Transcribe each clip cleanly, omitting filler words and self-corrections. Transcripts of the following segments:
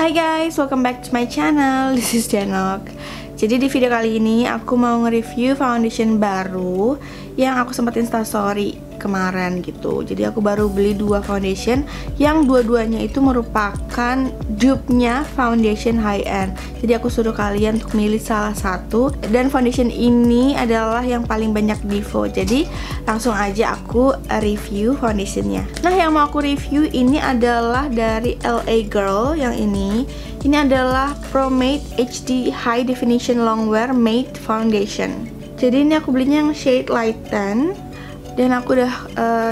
Hai guys, welcome back to my channel. This is Dhenok. Jadi di video kali ini aku mau nge-review foundation baru yang aku sempat instastory kemarin gitu. Jadi aku baru beli dua foundation yang dua-duanya itu merupakan dupe-nya foundation high end. Jadi aku suruh kalian untuk milih salah satu, dan foundation ini adalah yang paling banyak defo. Jadi langsung aja aku review foundationnya. Nah, yang mau aku review ini adalah dari L.A. Girl yang ini. Ini adalah Pro Matte HD High Definition Longwear Matte Foundation. Jadi ini aku belinya yang shade light tan, dan aku udah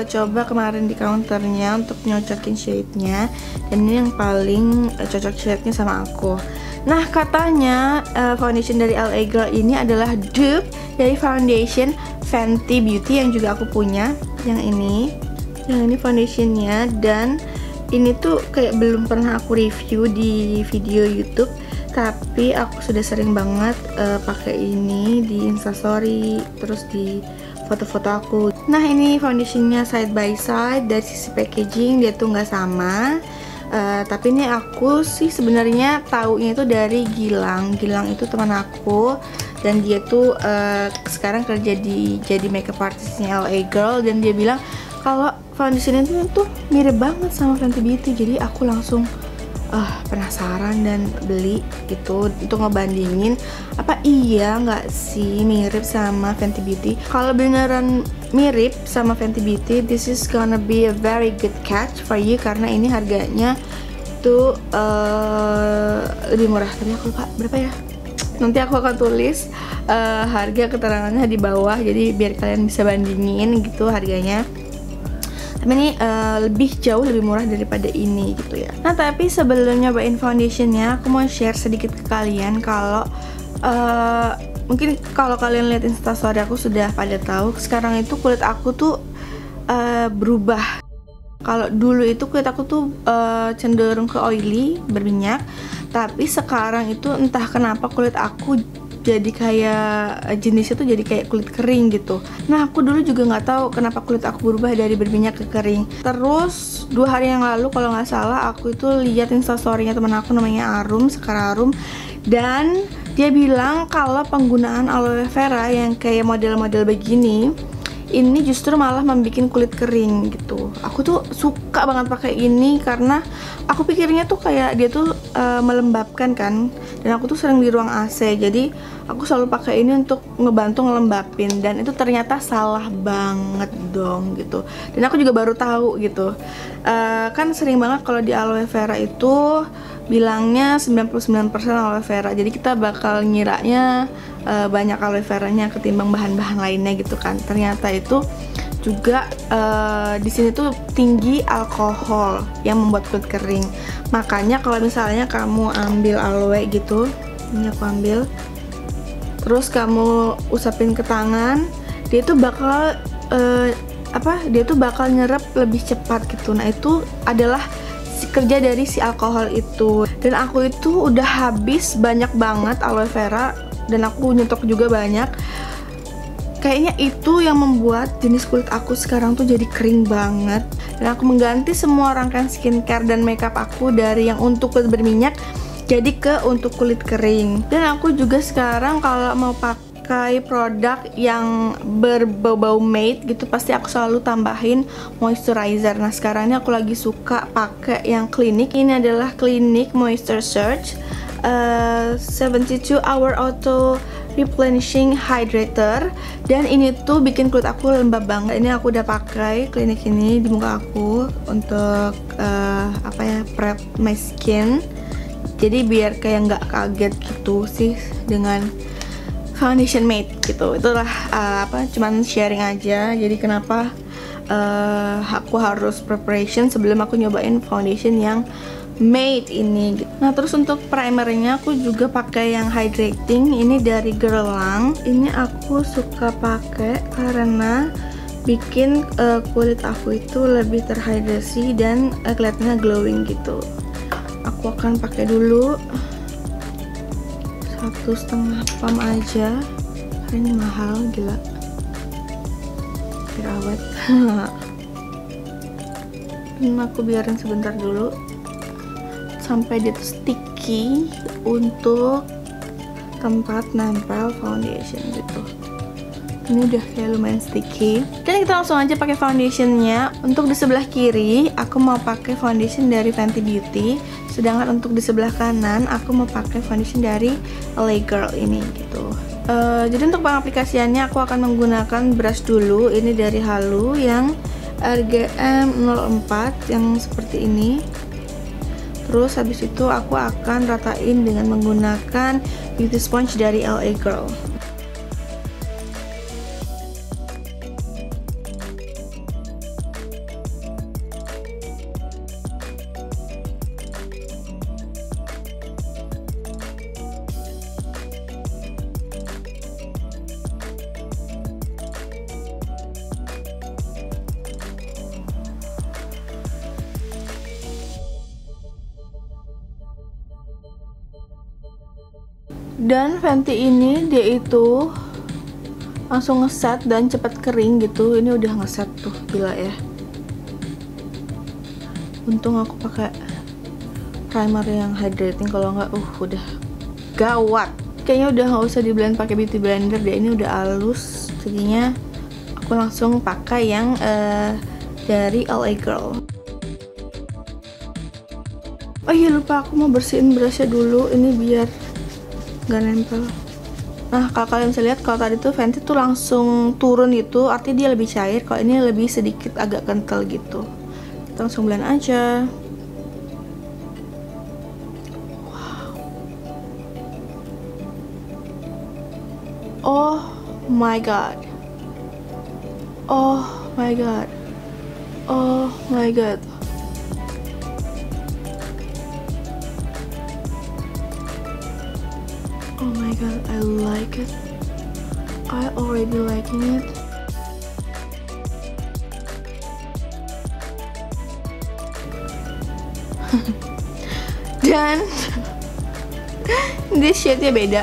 coba kemarin di counternya untuk nyocokin shade-nya, dan ini yang paling cocok shade-nya sama aku. Nah, katanya foundation dari L.A. Girl ini adalah dupe dari foundation Fenty Beauty yang juga aku punya, yang ini. Yang ini foundationnya, dan ini tuh kayak belum pernah aku review di video YouTube, tapi aku sudah sering banget pakai ini di instastory, terus di foto-foto aku. Nah, ini foundationnya side by side. Dari sisi packaging dia tuh nggak sama, tapi ini aku sih sebenarnya taunya itu dari Gilang. Gilang itu teman aku, dan dia tuh sekarang kerja jadi makeup artistnya L.A. Girl, dan dia bilang kalau foundation itu tuh mirip banget sama Fenty Beauty. Jadi aku langsung penasaran dan beli gitu untuk ngebandingin apa iya nggak sih mirip sama Fenty Beauty. Kalau beneran mirip sama Fenty Beauty, this is gonna be a very good catch for you, karena ini harganya tuh lebih murah. Tapi aku lupa berapa ya, nanti aku akan tulis harga keterangannya di bawah, jadi biar kalian bisa bandingin gitu harganya. Tapi ini lebih jauh lebih murah daripada ini gitu ya. Nah, tapi sebelum nyobain foundationnya, aku mau share sedikit ke kalian. Kalau mungkin kalau kalian lihat instastory aku sudah pada tahu, sekarang itu kulit aku tuh berubah. Kalau dulu itu kulit aku tuh cenderung ke oily, berminyak, tapi sekarang itu entah kenapa kulit aku jadi kayak jenisnya tuh jadi kayak kulit kering gitu. Nah, aku dulu juga nggak tahu kenapa kulit aku berubah dari berminyak ke kering. Terus 2 hari yang lalu kalau nggak salah aku itu lihat instastorynya teman aku namanya Arum Sekar Arum, dan dia bilang kalau penggunaan aloe vera yang kayak model-model begini ini justru malah membuat kulit kering gitu. Aku tuh suka banget pakai ini karena aku pikirnya tuh kayak dia tuh melembabkan kan, dan aku tuh sering di ruang AC, jadi aku selalu pakai ini untuk ngebantu ngelembapin, dan itu ternyata salah banget dong gitu. Dan aku juga baru tahu gitu, kan sering banget kalau di aloe vera itu bilangnya 99% aloe vera, jadi kita bakal ngiranya banyak aloe veranya ketimbang bahan-bahan lainnya gitu kan. Ternyata itu juga di sini tuh tinggi alkohol yang membuat kulit kering. Makanya kalau misalnya kamu ambil aloe gitu, ini aku ambil, terus kamu usapin ke tangan, dia tuh bakal nyerap lebih cepat gitu. Nah, itu adalah kerja dari si alkohol itu. Dan aku itu udah habis banyak banget aloe vera, dan aku nyetok juga banyak. Kayaknya itu yang membuat jenis kulit aku sekarang tuh jadi kering banget. Dan aku mengganti semua rangkaian skincare dan makeup aku dari yang untuk kulit berminyak jadi ke untuk kulit kering. Dan aku juga sekarang kalau mau pakai produk yang berbau matte gitu pasti aku selalu tambahin moisturizer. Nah, sekarang ini aku lagi suka pakai yang Clinique. Ini adalah Clinique Moisture Surge 72 Hour Auto Replenishing Hydrator, dan ini tuh bikin kulit aku lembab banget. Ini aku udah pakai Clinique ini di muka aku untuk prep my skin. Jadi biar kayak nggak kaget gitu sih dengan foundation matte gitu. Itulah cuman sharing aja, jadi kenapa aku harus preparation sebelum aku nyobain foundation yang matte ini gitu. Nah, terus untuk primernya aku juga pakai yang hydrating, ini dari Gerlang. Ini aku suka pakai karena bikin kulit aku itu lebih terhidrasi dan kelihatannya glowing gitu. Aku akan pakai dulu 1,5 pam aja, ini mahal gila, awet. Ini aku biarin sebentar dulu sampai dia tuh sticky untuk tempat nempel foundation gitu. Ini udah kayak lumayan sticky. Dan kita langsung aja pakai foundationnya. Untuk di sebelah kiri aku mau pakai foundation dari Fenty Beauty, sedangkan untuk di sebelah kanan aku mau pakai foundation dari L.A. Girl ini gitu. Jadi untuk pengaplikasiannya aku akan menggunakan brush dulu. Ini dari Halu yang RGM04 yang seperti ini. Terus habis itu aku akan ratain dengan menggunakan beauty sponge dari L.A. Girl. Dan Fenty ini dia itu langsung ngeset dan cepat kering gitu. Ini udah ngeset tuh, gila ya. Untung aku pakai primer yang hydrating, kalau nggak udah gawat. Kayaknya udah nggak usah diblend pakai beauty blender, dia ini udah halus. Jadinya aku langsung pakai yang dari L.A. Girl. Oh iya lupa, aku mau bersihin brushnya dulu. Ini biar nggak nempel. Nah kalau kalian bisa lihat, kalau tadi tuh Fenty tuh langsung turun gitu, artinya dia lebih cair. Kalau ini lebih sedikit agak kental gitu. Kita langsung blend aja. Wow. Oh my god. Oh my god. Oh my god. Oh my god, I like it. I already liking it. Dan this shade-nya beda.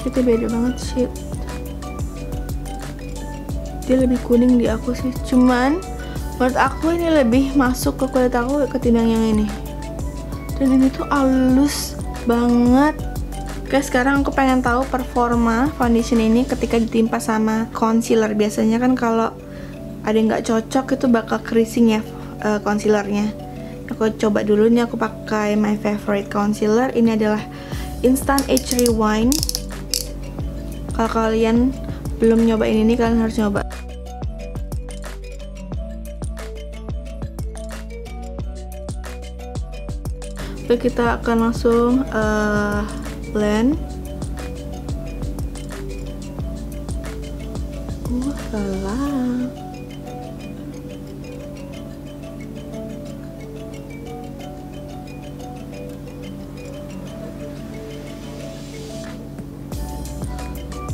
Shade-nya beda banget, shade. Dia lebih kuning di aku sih, cuman menurut aku ini lebih masuk ke kulit aku ketimbang yang ini. Dan ini tuh halus banget. Oke, sekarang aku pengen tahu performa foundation ini ketika ditimpa sama concealer. Biasanya kan kalau ada yang nggak cocok itu bakal creasing ya concealernya. Aku coba dulu nih, aku pakai my favorite concealer. Ini adalah Instant Age Rewind. Kalau kalian belum nyobain ini, kalian harus nyoba. Kita akan langsung blend. Salah.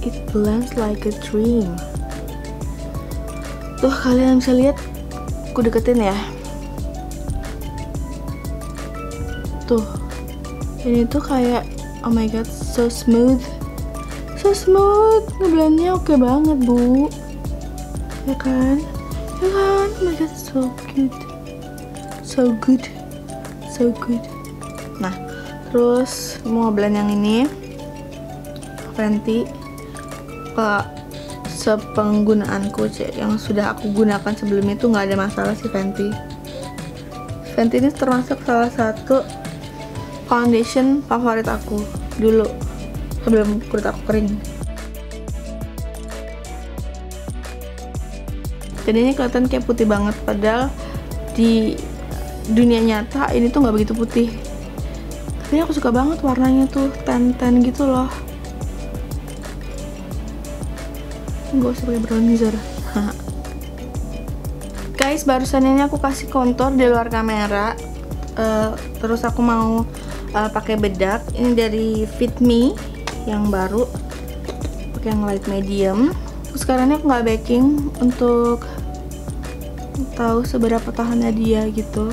It blends like a dream. Tuh kalian bisa lihat, aku deketin ya. Tuh, ini tuh kayak oh my god, so smooth, so smooth. Ngeblendnya oke banget bu, ya kan, ya kan. Oh my god, so cute, so good, so good. Nah terus mau ngeblend yang ini Fenty ke sepenggunaanku yang sudah aku gunakan sebelumnya itu nggak ada masalah sih Fenty. Fenty ini termasuk salah satu foundation favorit aku dulu sebelum kulit aku kering. Dan ini kelihatan kayak putih banget, padahal di dunia nyata ini tuh nggak begitu putih. Tapi aku suka banget warnanya tuh tan-tan gitu loh. Nggak usah pakai bronzer. Guys, barusan ini aku kasih kontur di luar kamera. Terus aku mau pakai bedak. Ini dari Fit Me yang baru, pakai yang light medium. Sekarang ini aku nggak baking untuk tahu seberapa tahannya dia gitu.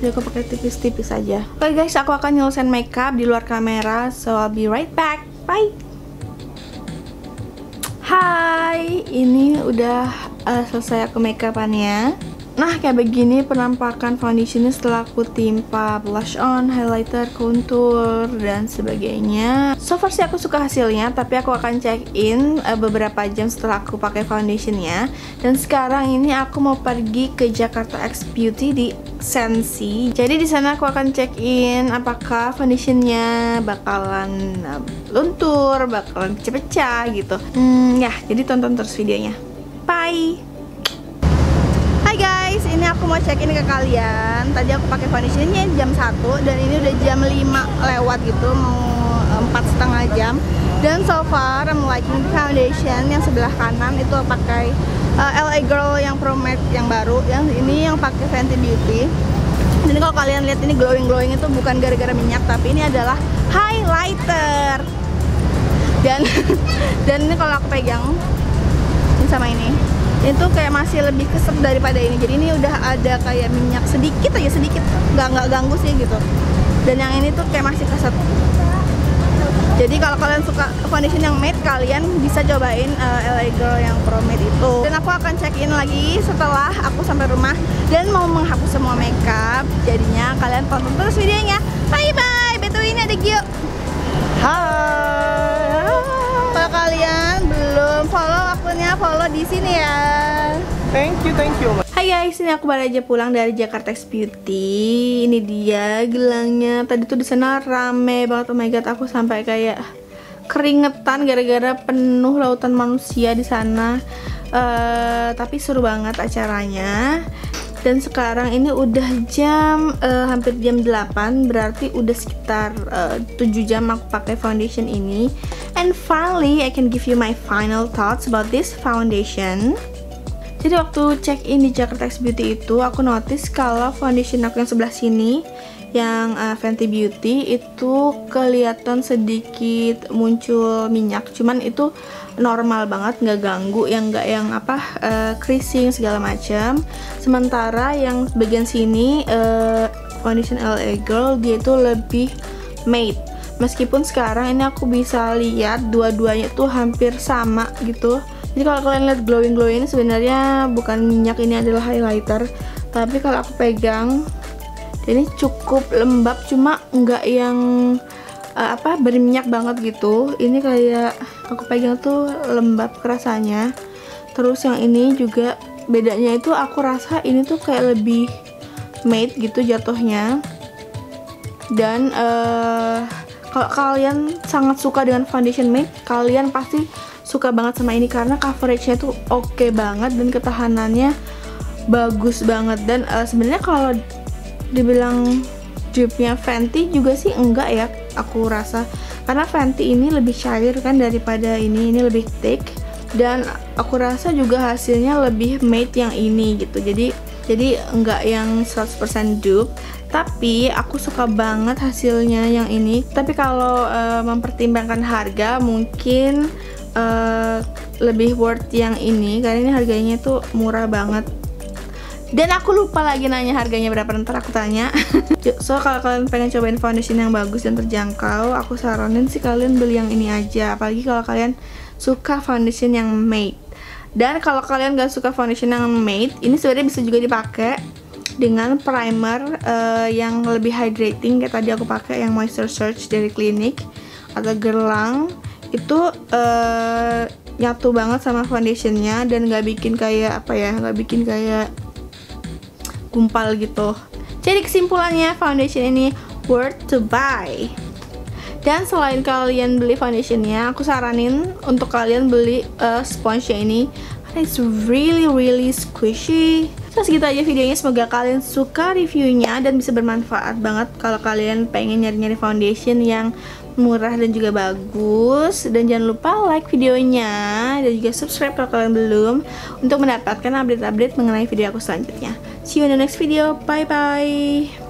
Jadi aku pakai tipis-tipis aja. Oke guys, aku akan nyelesain makeup di luar kamera. So I'll be right back. Bye. Hai, ini udah selesai aku makeupannya. Nah, kayak begini penampakan foundationnya setelah aku timpa blush on, highlighter, contour, dan sebagainya. So far sih aku suka hasilnya, tapi aku akan check in beberapa jam setelah aku pakai foundationnya. Dan sekarang ini aku mau pergi ke Jakarta X Beauty di Sensi. Jadi di sana aku akan check in apakah foundationnya bakalan luntur, bakalan pecah-pecah gitu. Ya, jadi tonton terus videonya. Bye! Hai guys, ini aku mau check-in ke kalian. Tadi aku pakai foundationnya jam 1 dan ini udah jam 5 lewat gitu, mau 4,5 jam. Dan so far I'm liking the foundation yang sebelah kanan itu pakai L.A. Girl yang Pro Matte yang baru, yang ini yang pakai Fenty Beauty. Jadi kalau kalian lihat ini glowing-glowing itu bukan gara-gara minyak, tapi ini adalah highlighter. Dan ini kalau aku pegang ini sama ini, itu kayak masih lebih kesep daripada ini. Jadi ini udah ada kayak minyak sedikit aja, sedikit, nggak ganggu sih gitu. Dan yang ini tuh kayak masih kesep. Jadi kalau kalian suka foundation yang matte, kalian bisa cobain LA Girl yang Pro Matte itu. Dan aku akan check in lagi setelah aku sampai rumah dan mau menghapus semua makeup. Jadinya kalian tonton terus videonya. Bye bye. Betul, ini ada Gio. Hai. Kalau kalian belum follow akunnya, follow di sini ya. Thank you. Hai guys, ini aku baru aja pulang dari Jakarta X Beauty. Ini dia gelangnya. Tadi tuh di sana rame banget. Oh my god, aku sampai kayak keringetan gara-gara penuh lautan manusia di sana. Tapi seru banget acaranya. Dan sekarang ini udah jam hampir jam 8, berarti udah sekitar 7 jam aku pakai foundation ini. And finally I can give you my final thoughts about this foundation. Jadi waktu check in di Jakarta X Beauty itu aku notice kalau foundation aku yang sebelah sini, yang Fenty Beauty, itu kelihatan sedikit muncul minyak, cuman itu normal banget, nggak ganggu, yang nggak yang apa creasing segala macam. Sementara yang bagian sini foundation LA Girl dia itu lebih matte. Meskipun sekarang ini aku bisa lihat dua-duanya tuh hampir sama gitu. Jadi kalau kalian lihat glowing-glowing ini sebenarnya bukan minyak, ini adalah highlighter. Tapi kalau aku pegang ini cukup lembab, cuma nggak yang berminyak banget gitu. Ini kayak aku pegang tuh lembab rasanya. Terus yang ini juga bedanya itu aku rasa ini tuh kayak lebih matte gitu jatuhnya. Dan kalau kalian sangat suka dengan foundation matte, kalian pasti suka banget sama ini karena coveragenya tuh oke banget dan ketahanannya bagus banget. Dan sebenarnya kalau dibilang dupe-nya Fenty juga sih enggak ya, aku rasa, karena Fenty ini lebih cair kan daripada ini lebih thick, dan aku rasa juga hasilnya lebih matte yang ini gitu. Jadi enggak yang 100% dupe, tapi aku suka banget hasilnya yang ini. Tapi kalau mempertimbangkan harga mungkin lebih worth yang ini karena ini harganya tuh murah banget. Dan aku lupa lagi nanya harganya berapa, ntar aku tanya. So kalau kalian pengen cobain foundation yang bagus dan terjangkau, aku saranin sih kalian beli yang ini aja, apalagi kalau kalian suka foundation yang matte. Dan kalau kalian gak suka foundation yang matte, ini sebenarnya bisa juga dipakai dengan primer yang lebih hydrating kayak tadi aku pakai yang Moisture Surge dari Clinique atau Gerlang. Itu nyatu banget sama foundationnya dan gak bikin kayak gak bikin kayak gumpal gitu. Jadi kesimpulannya, foundation ini worth to buy. Dan selain kalian beli foundationnya, aku saranin untuk kalian beli sponge ini karena it's really squishy. So segitu aja videonya, semoga kalian suka reviewnya dan bisa bermanfaat banget kalau kalian pengen nyari-nyari foundation yang murah dan juga bagus. Dan jangan lupa like videonya dan juga subscribe kalau kalian belum untuk mendapatkan update-update mengenai video aku selanjutnya. See you in the next video. Bye bye.